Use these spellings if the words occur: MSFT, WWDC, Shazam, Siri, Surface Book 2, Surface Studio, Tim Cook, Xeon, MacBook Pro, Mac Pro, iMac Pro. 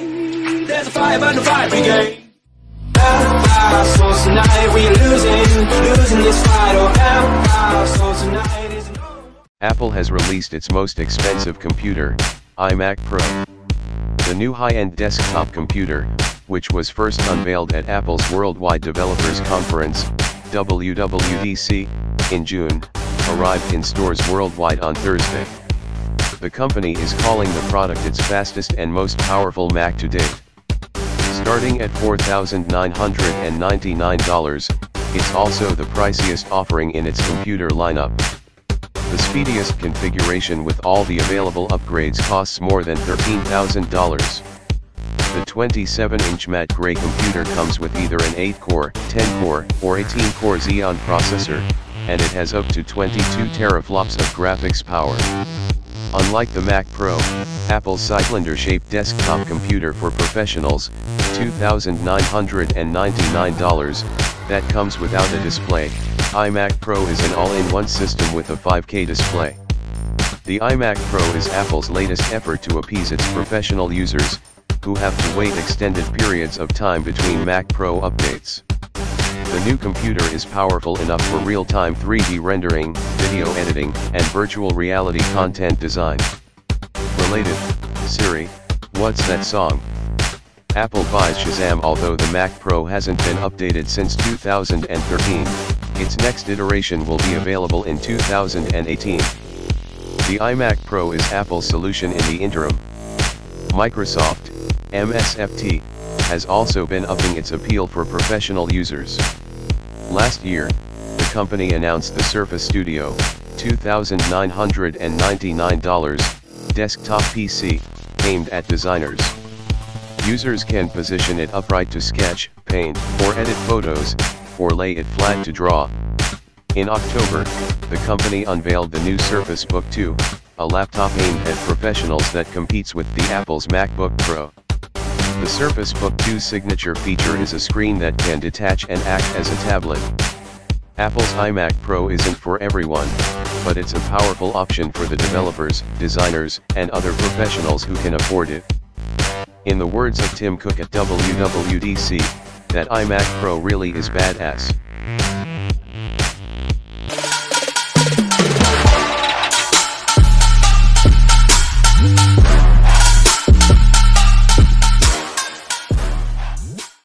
night, there's a fire burn the fire brigade. Our souls tonight, we are losing this fight. Our souls tonight is no. Apple has released its most expensive computer, iMac Pro. The new high-end desktop computer, which was first unveiled at Apple's Worldwide Developers Conference, WWDC, in June, arrived in stores worldwide on Thursday. The company is calling the product its fastest and most powerful Mac to date. Starting at $4,999, it's also the priciest offering in its computer lineup. The speediest configuration with all the available upgrades costs more than $13,000. The 27-inch matte gray computer comes with either an 8-core, 10-core, or 18-core Xeon processor, and it has up to 22 teraflops of graphics power. Unlike the Mac Pro, Apple's cylinder-shaped desktop computer for professionals, $2,999, that comes without a display, iMac Pro is an all-in-one system with a 5K display. The iMac Pro is Apple's latest effort to appease its professional users, who have to wait extended periods of time between Mac Pro updates. The new computer is powerful enough for real-time 3D rendering, video editing, and virtual reality content design. Related, Siri, what's that song? Apple buys Shazam. Although the Mac Pro hasn't been updated since 2013, its next iteration will be available in 2018. The iMac Pro is Apple's solution in the interim. Microsoft, MSFT, has also been upping its appeal for professional users. Last year, the company announced the Surface Studio, $2,999, desktop PC, aimed at designers. Users can position it upright to sketch, paint, or edit photos, or lay it flat to draw. In October, the company unveiled the new Surface Book 2, a laptop aimed at professionals that competes with Apple's MacBook Pro. The Surface Book 2's signature feature is a screen that can detach and act as a tablet. Apple's iMac Pro isn't for everyone, but it's a powerful option for the developers, designers, and other professionals who can afford it. In the words of Tim Cook at WWDC, that iMac Pro really is badass.